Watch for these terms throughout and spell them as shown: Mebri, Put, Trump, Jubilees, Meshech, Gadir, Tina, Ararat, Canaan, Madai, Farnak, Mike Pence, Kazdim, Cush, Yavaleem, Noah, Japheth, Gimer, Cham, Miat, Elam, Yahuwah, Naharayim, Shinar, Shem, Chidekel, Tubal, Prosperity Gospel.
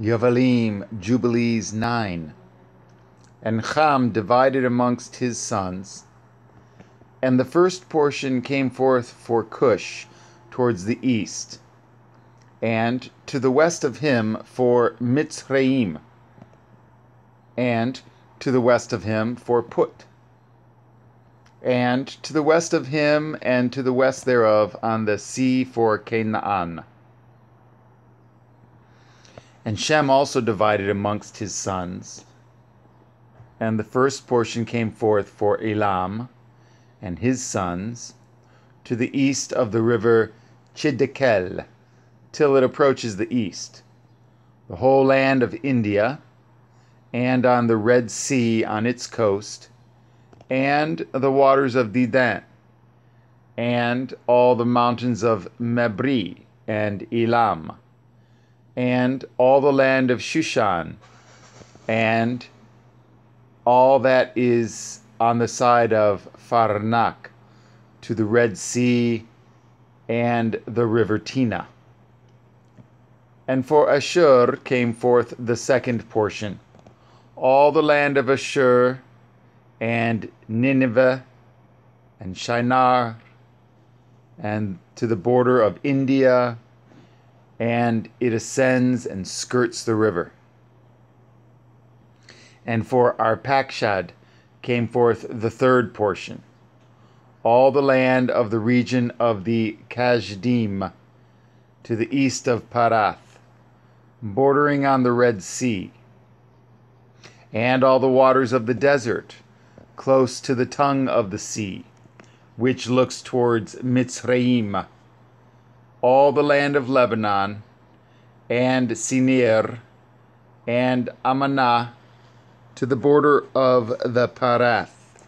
Yavaleem, Jubilees 9. And Cham divided amongst his sons, and the first portion came forth for Cush towards the east, and to the west of him for Mitzrayim, and to the west of him for Put, and to the west of him and to the west thereof on the sea for Canaan. And Shem also divided amongst his sons, and the first portion came forth for Elam and his sons to the east of the river Chidekel, till it approaches the east, the whole land of India, and on the Red Sea on its coast, and the waters of Didan, and all the mountains of Mebri and Elam, and all the land of Shushan, and all that is on the side of Farnak, to the Red Sea, and the river Tina. And for Ashur came forth the second portion, all the land of Ashur, and Nineveh, and Shinar, and to the border of India, and it ascends and skirts the river. And for Arpachshad came forth the third portion, all the land of the region of the Kashdim, to the east of Parath, bordering on the Red Sea, and all the waters of the desert, close to the tongue of the sea, which looks towards Mitzrayim, all the land of Lebanon, and Sinir, and Amanah, to the border of the Parath.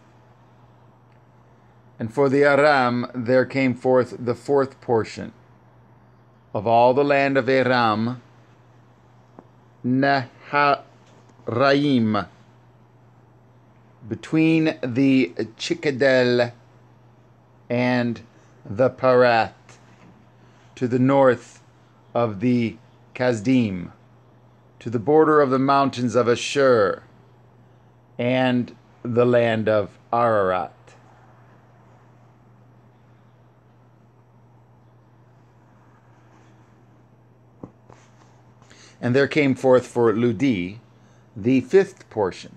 And for the Aram there came forth the fourth portion, of all the land of Aram, Naharayim, between the Chidekel and the Parath, to the north of the Kazdim, to the border of the mountains of Ashur, and the land of Ararat. And there came forth for Ludi the fifth portion,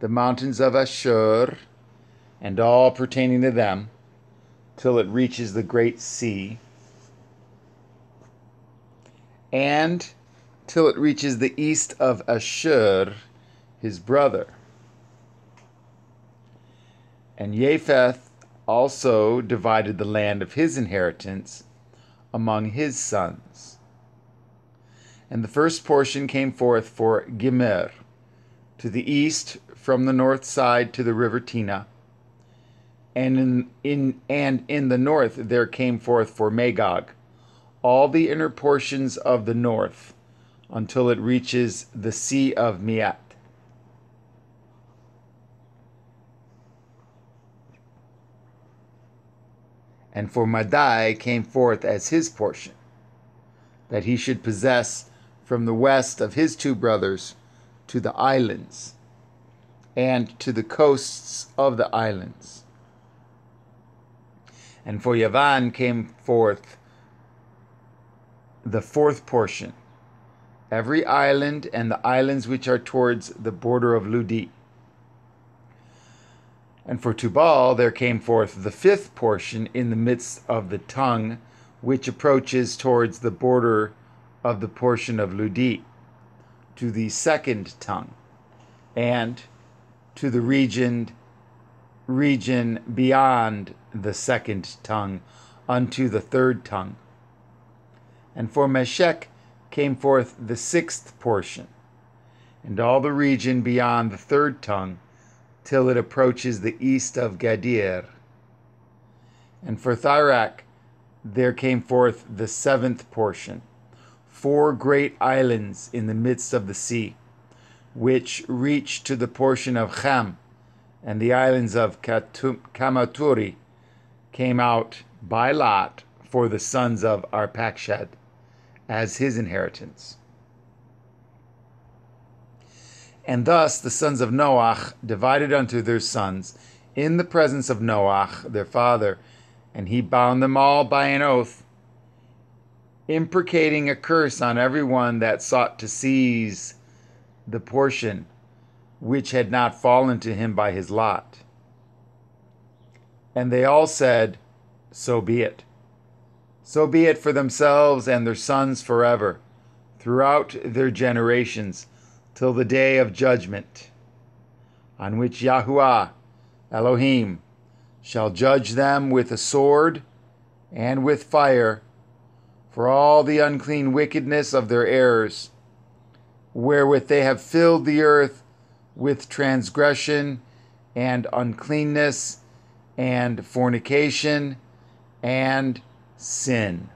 the mountains of Ashur, and all pertaining to them, till it reaches the great sea, and till it reaches the east of Ashur, his brother. And Japheth also divided the land of his inheritance among his sons. And the first portion came forth for Gimer, to the east from the north side to the river Tina, and in the north there came forth for Magog all the inner portions of the north, until it reaches the sea of Miat. And for Madai came forth as his portion, that he should possess from the west of his two brothers to the islands, and to the coasts of the islands. And for Yavan came forth the fourth portion, every island and the islands which are towards the border of Ludi. And for Tubal there came forth the fifth portion in the midst of the tongue, which approaches towards the border of the portion of Ludi, to the second tongue, and to the region beyond the second tongue, unto the third tongue. And for Meshech came forth the sixth portion, and all the region beyond the third tongue, till it approaches the east of Gadir. And for Tharak there came forth the seventh portion, four great islands in the midst of the sea, which reach to the portion of Cham, and the islands of Kamaturi came out by lot for the sons of Arpachshad as his inheritance. And thus the sons of Noah divided unto their sons in the presence of Noah, their father, and he bound them all by an oath, imprecating a curse on every one that sought to seize the portion which had not fallen to him by his lot. And they all said, so be it. So be it for themselves and their sons forever, throughout their generations, till the day of judgment, on which Yahuwah, Elohim, shall judge them with a sword and with fire, for all the unclean wickedness of their errors, wherewith they have filled the earth with transgression and uncleanness and fornication and sin.